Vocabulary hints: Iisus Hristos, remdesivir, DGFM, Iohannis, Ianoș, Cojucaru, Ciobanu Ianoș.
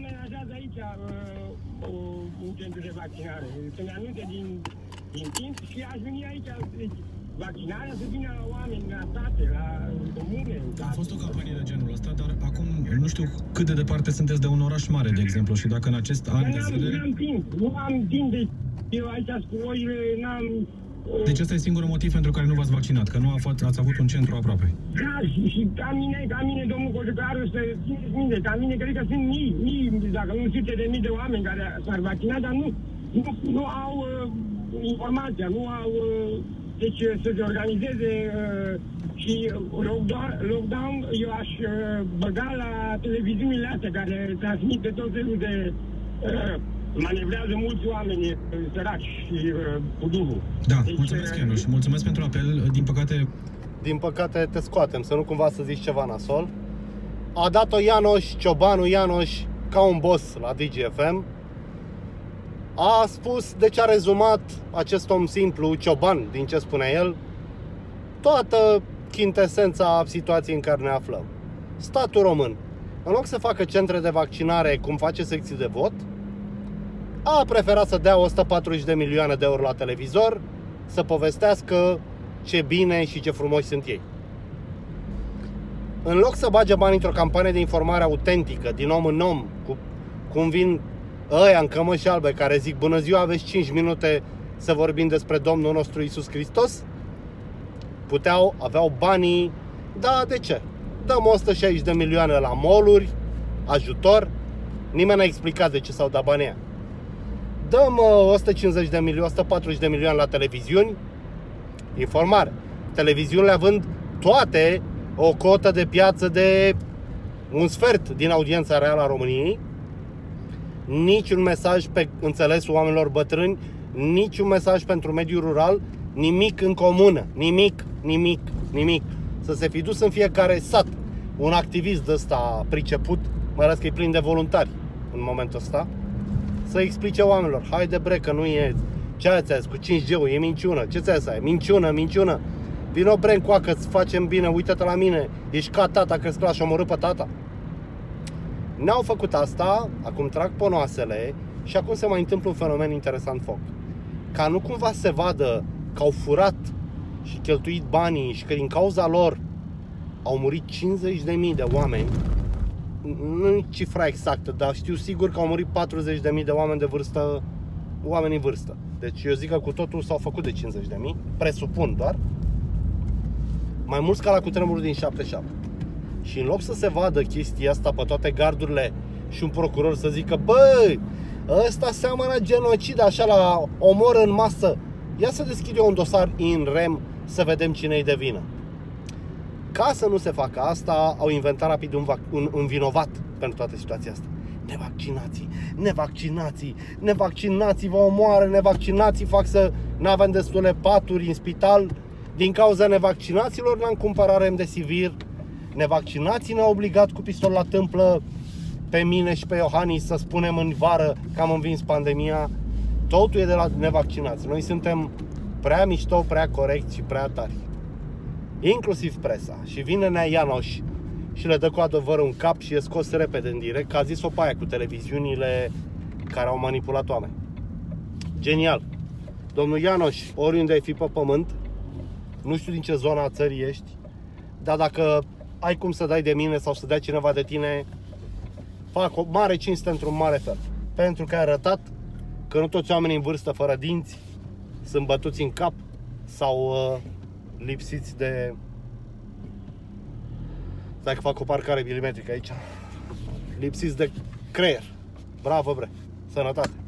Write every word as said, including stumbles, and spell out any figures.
amenajează aici un centru de vaccinare. Să-mi anunțe din, din timp și aș veni aici. Deci, vaccinarea să vină la oameni, la state, la comune. A fost o campanie de genul ăsta, dar acum nu știu cât de departe sunteți de un oraș mare, de exemplu, și dacă în acest an de zile... Nu am timp, nu am timp de... Eu aici cu oile, n-am... Deci ăsta e singurul motiv pentru care nu v-ați vaccinat, că nu ați avut un centru aproape. Da, și, și ca mine, ca mine, domnul Cojucaru, să țineți minte, ca mine, cred că sunt mii, mii, dacă nu sute de mii de oameni care s-ar vaccina, dar nu, nu, nu au uh, informația, nu au... Uh, deci să se organizeze uh, și lockdown, eu aș uh, băga la televiziunile astea care transmit pe tot felul de... Uh, manevrează mulți oameni săraci și uh, cu duhul. Da, deci, mulțumesc, Ianoș. Mulțumesc pentru apel. Din păcate... Din păcate te scoatem, să nu cumva să zici ceva nasol. A dat-o Ianoș, Ciobanu Ianoș, ca un boss la D G F M. A spus, deci a rezumat acest om simplu, Cioban, din ce spune el, toată chintesența situației în care ne aflăm. Statul român, în loc să facă centre de vaccinare cum face secții de vot, a preferat să dea o sută patruzeci de milioane de euro la televizor, să povestească ce bine și ce frumoși sunt ei. În loc să bage bani într-o campanie de informare autentică, din om în om, cu, cum vin ăia în cămăși albe care zic bună ziua, aveți cinci minute să vorbim despre Domnul nostru Iisus Hristos, puteau, aveau banii, da, de ce? Dăm o sută șaizeci de milioane la mall-uri, ajutor, nimeni n-a explicat de ce s-au dat banii aia. Dăm o sută cincizeci de milioane, o sută patruzeci de milioane la televiziuni, informare. Televiziunile având toate o cotă de piață de un sfert din audiența reală a României, niciun mesaj pe înțelesul oamenilor bătrâni, niciun mesaj pentru mediul rural, nimic în comună, nimic, nimic, nimic. Să se fi dus în fiecare sat un activist de ăsta priceput, mai ales că e plin de voluntari în momentul ăsta, să explice oamenilor, haide bre că nu e, ce ți-ai zis cu cinci G-ul, e minciună, ce ți-ai zis aia, minciună, minciună, vino bre încoacă, îți facem bine, uite-te la mine, ești ca tata, crezi că l-aș omorâ pe tata. N-au făcut asta, acum trag ponoasele și acum se mai întâmplă un fenomen interesant foc. Ca nu cumva se vadă că au furat și cheltuit banii și că din cauza lor au murit cincizeci de mii de oameni, nu cifra exactă, dar știu sigur că au murit patruzeci de mii de oameni de vârstă, oameni în vârstă. Deci eu zic că cu totul s-au făcut de cincizeci de mii, presupun doar, mai mulți ca la cutremurul din șaptezeci și șapte. Și în loc să se vadă chestia asta pe toate gardurile și un procuror să zică, bă, ăsta seamănă genocid, așa la omor în masă, ia să deschid eu un dosar in rem să vedem cine-i de vină. Ca să nu se facă asta, au inventat rapid un, un, un vinovat pentru toată situația asta. Nevaccinații, nevaccinații, nevaccinații vă omoară, nevaccinații fac să n-avem destule paturi în spital. Din cauza nevaccinaților n-am cumpărat remdesivir. Nevaccinații ne-au obligat cu pistol la tâmplă pe mine și pe Iohannis să spunem în vară că am învins pandemia. Totul e de la nevaccinați. Noi suntem prea mișto, prea corecți și prea tari. Inclusiv presa. Și vine nea Ianoș și le dă cu adevărul în cap și e scos repede în direct, că a zis-o pe aia cu televiziunile care au manipulat oameni. Genial! Domnul Ianoș, oriunde ai fi pe pământ, nu știu din ce zona țării ești, dar dacă ai cum să dai de mine sau să dea cineva de tine, fac o mare cinste într-un mare fel. Pentru că ai arătat că nu toți oamenii în vârstă fără dinți sunt bătuți în cap sau... lipsiți de... Dacă fac o parcare milimetrică aici. Lipsiți de creier. Bravo, bre. Sănătate.